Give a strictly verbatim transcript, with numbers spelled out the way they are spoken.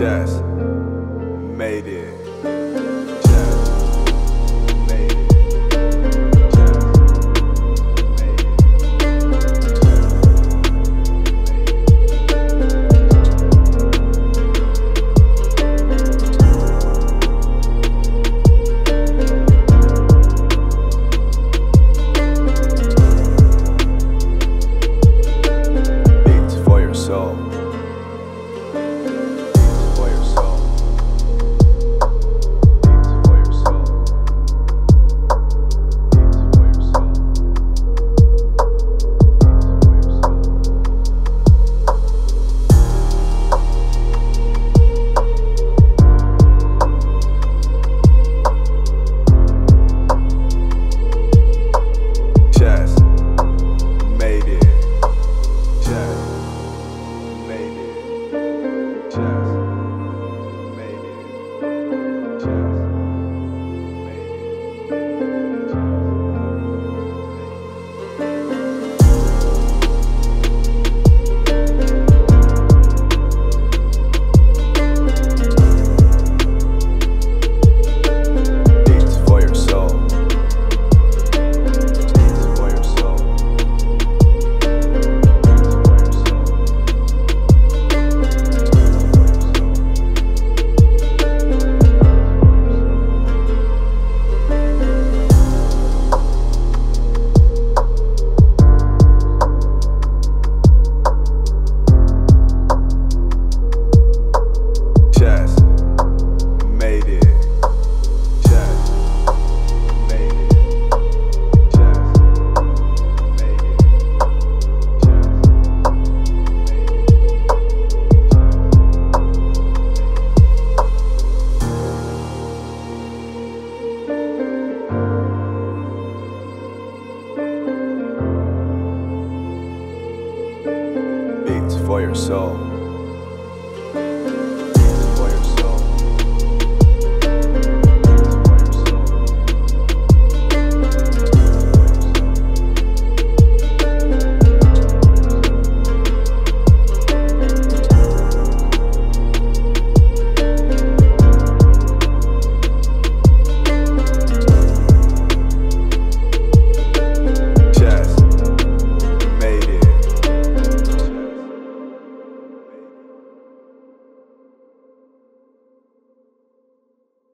Just made it. For your soul.